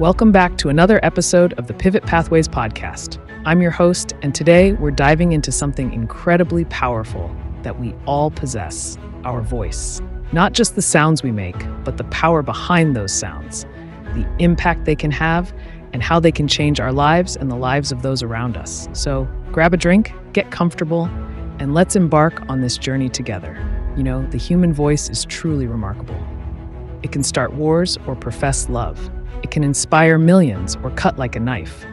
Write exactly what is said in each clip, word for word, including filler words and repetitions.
Welcome back to another episode of the Pivot Pathways podcast. I'm your host, and today we're diving into something incredibly powerful that we all possess, our voice. Not just the sounds we make, but the power behind those sounds, the impact they can have, and how they can change our lives and the lives of those around us. So grab a drink, get comfortable, and let's embark on this journey together. You know, the human voice is truly remarkable. It can start wars or profess love. It can inspire millions or cut like a knife.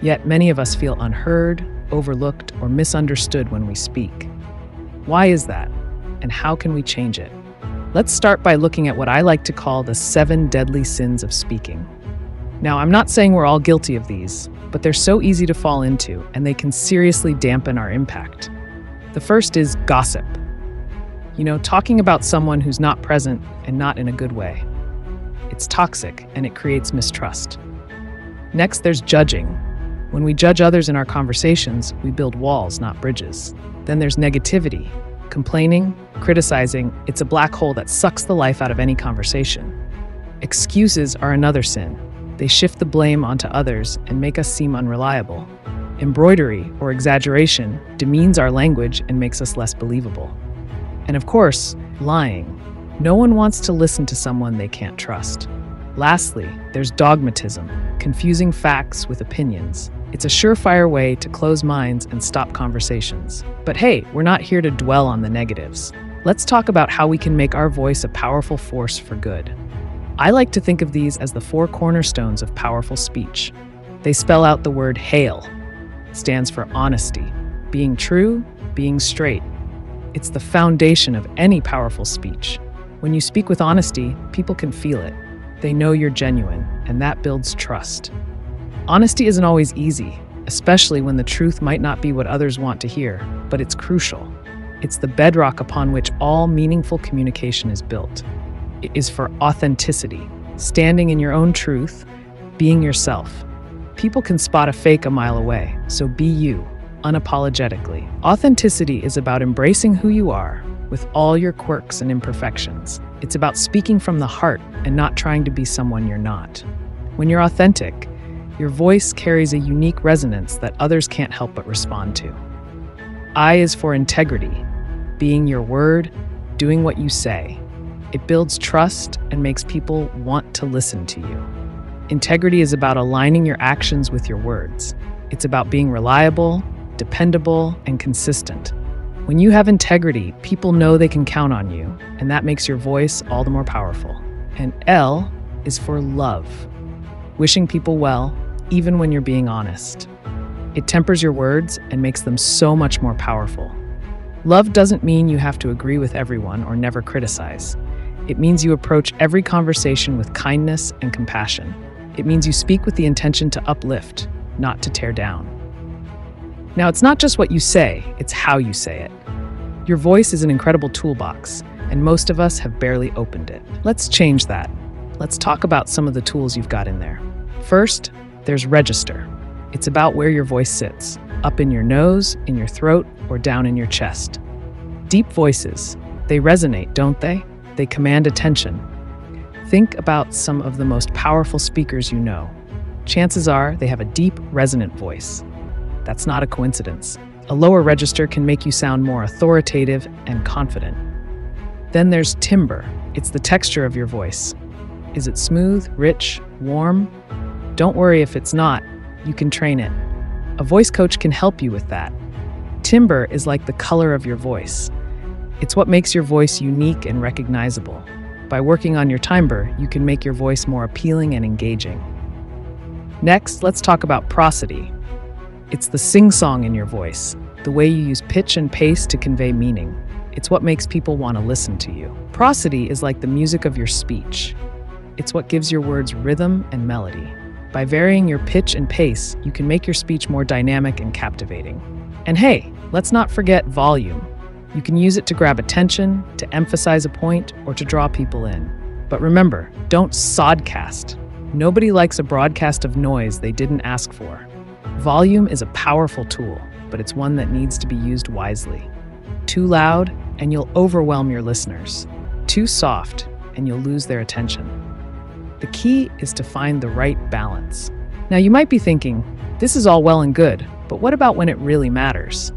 Yet many of us feel unheard, overlooked, or misunderstood when we speak. Why is that? And how can we change it? Let's start by looking at what I like to call the seven deadly sins of speaking. Now, I'm not saying we're all guilty of these, but they're so easy to fall into, and they can seriously dampen our impact. The first is gossip. You know, talking about someone who's not present and not in a good way. It's toxic, and it creates mistrust. Next, there's judging. When we judge others in our conversations, we build walls, not bridges. Then there's negativity, complaining, criticizing. It's a black hole that sucks the life out of any conversation. Excuses are another sin. They shift the blame onto others and make us seem unreliable. Embroidery or exaggeration demeans our language and makes us less believable. And of course, lying. No one wants to listen to someone they can't trust. Lastly, there's dogmatism, confusing facts with opinions. It's a surefire way to close minds and stop conversations. But hey, we're not here to dwell on the negatives. Let's talk about how we can make our voice a powerful force for good. I like to think of these as the four cornerstones of powerful speech. They spell out the word HAIL. It stands for honesty, being true, being straight. It's the foundation of any powerful speech. When you speak with honesty, people can feel it. They know you're genuine, and that builds trust. Honesty isn't always easy, especially when the truth might not be what others want to hear, but it's crucial. It's the bedrock upon which all meaningful communication is built. It is for authenticity, standing in your own truth, being yourself. People can spot a fake a mile away, so be you, unapologetically. Authenticity is about embracing who you are, with all your quirks and imperfections. It's about speaking from the heart and not trying to be someone you're not. When you're authentic, your voice carries a unique resonance that others can't help but respond to. I is for integrity, being your word, doing what you say. It builds trust and makes people want to listen to you. Integrity is about aligning your actions with your words. It's about being reliable, dependable, and consistent. When you have integrity, people know they can count on you, and that makes your voice all the more powerful. And L is for love, wishing people well, even when you're being honest. It tempers your words and makes them so much more powerful. Love doesn't mean you have to agree with everyone or never criticize. It means you approach every conversation with kindness and compassion. It means you speak with the intention to uplift, not to tear down. Now, it's not just what you say, it's how you say it. Your voice is an incredible toolbox, and most of us have barely opened it. Let's change that. Let's talk about some of the tools you've got in there. First, there's register. It's about where your voice sits, up in your nose, in your throat, or down in your chest. Deep voices, they resonate, don't they? They command attention. Think about some of the most powerful speakers you know. Chances are they have a deep, resonant voice. That's not a coincidence. A lower register can make you sound more authoritative and confident. Then there's timbre. It's the texture of your voice. Is it smooth, rich, warm? Don't worry if it's not. You can train it. A voice coach can help you with that. Timbre is like the color of your voice. It's what makes your voice unique and recognizable. By working on your timbre, you can make your voice more appealing and engaging. Next, let's talk about prosody. It's the sing-song in your voice, the way you use pitch and pace to convey meaning. It's what makes people want to listen to you. Prosody is like the music of your speech. It's what gives your words rhythm and melody. By varying your pitch and pace, you can make your speech more dynamic and captivating. And hey, let's not forget volume. You can use it to grab attention, to emphasize a point, or to draw people in. But remember, don't sodcast. Nobody likes a broadcast of noise they didn't ask for. Volume is a powerful tool, but it's one that needs to be used wisely. Too loud, and you'll overwhelm your listeners. Too soft, and you'll lose their attention. The key is to find the right balance. Now you might be thinking, this is all well and good, but what about when it really matters?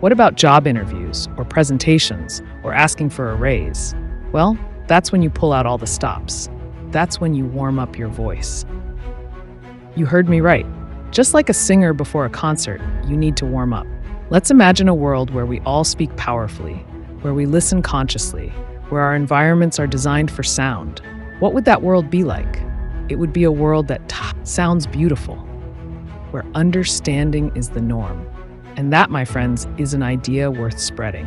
What about job interviews or presentations or asking for a raise? Well, that's when you pull out all the stops. That's when you warm up your voice. You heard me right. Just like a singer before a concert, you need to warm up. Let's imagine a world where we all speak powerfully, where we listen consciously, where our environments are designed for sound. What would that world be like? It would be a world that sounds beautiful, where understanding is the norm. And that, my friends, is an idea worth spreading.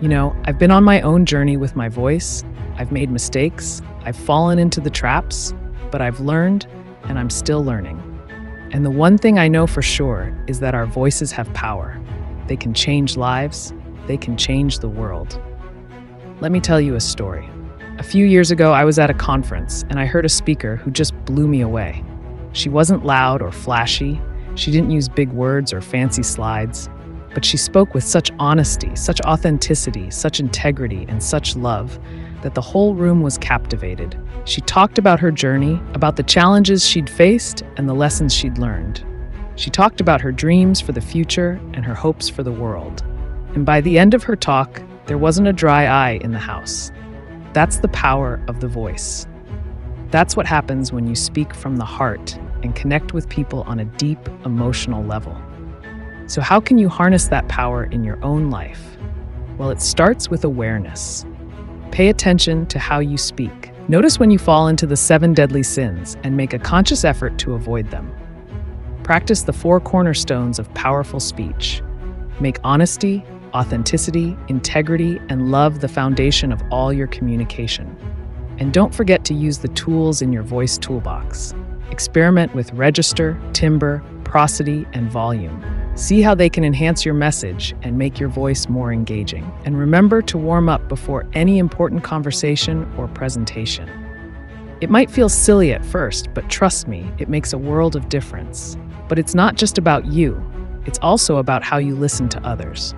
You know, I've been on my own journey with my voice. I've made mistakes. I've fallen into the traps, but I've learned and I'm still learning. And the one thing I know for sure is that our voices have power. They can change lives. They can change the world. Let me tell you a story. A few years ago, I was at a conference and I heard a speaker who just blew me away. She wasn't loud or flashy. She didn't use big words or fancy slides, but she spoke with such honesty, such authenticity, such integrity, and such love that the whole room was captivated. She talked about her journey, about the challenges she'd faced and the lessons she'd learned. She talked about her dreams for the future and her hopes for the world. And by the end of her talk, there wasn't a dry eye in the house. That's the power of the voice. That's what happens when you speak from the heart and connect with people on a deep emotional level. So how can you harness that power in your own life? Well, it starts with awareness. Pay attention to how you speak. Notice when you fall into the seven deadly sins and make a conscious effort to avoid them. Practice the four cornerstones of powerful speech. Make honesty, authenticity, integrity, and love the foundation of all your communication. And don't forget to use the tools in your voice toolbox. Experiment with register, timbre, prosody, and volume. See how they can enhance your message and make your voice more engaging. And remember to warm up before any important conversation or presentation. It might feel silly at first, but trust me, it makes a world of difference. But it's not just about you. It's also about how you listen to others.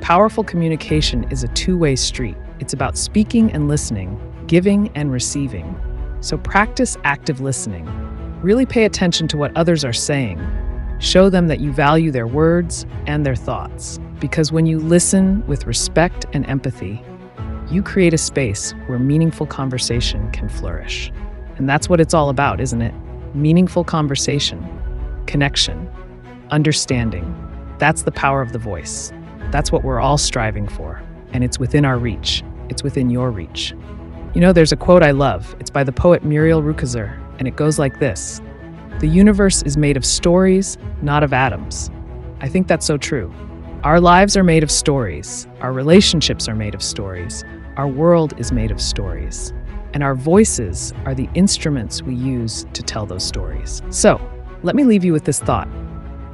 Powerful communication is a two-way street. It's about speaking and listening, giving and receiving. So practice active listening. Really pay attention to what others are saying. Show them that you value their words and their thoughts. Because when you listen with respect and empathy, you create a space where meaningful conversation can flourish. And that's what it's all about, isn't it? Meaningful conversation, connection, understanding. That's the power of the voice. That's what we're all striving for. And it's within our reach. It's within your reach. You know, there's a quote I love. It's by the poet Muriel Rukeyser, and it goes like this. The universe is made of stories, not of atoms. I think that's so true. Our lives are made of stories. Our relationships are made of stories. Our world is made of stories. And our voices are the instruments we use to tell those stories. So, let me leave you with this thought.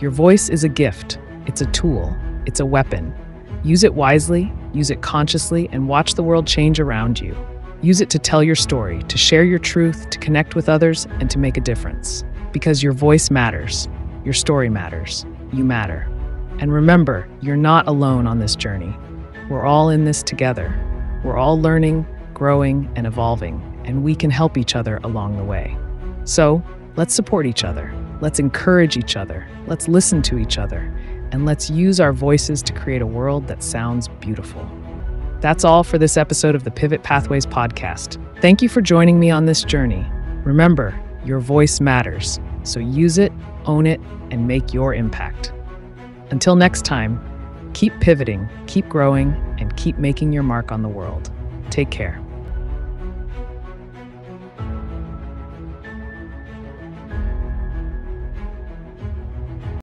Your voice is a gift. It's a tool. It's a weapon. Use it wisely, use it consciously, and watch the world change around you. Use it to tell your story, to share your truth, to connect with others, and to make a difference. Because your voice matters, your story matters, you matter. And remember, you're not alone on this journey. We're all in this together. We're all learning, growing, and evolving, and we can help each other along the way. So, let's support each other, let's encourage each other, let's listen to each other, and let's use our voices to create a world that sounds beautiful. That's all for this episode of the Pivot Pathways podcast. Thank you for joining me on this journey. Remember, your voice matters, so use it, own it, and make your impact. Until next time, keep pivoting, keep growing, and keep making your mark on the world. Take care.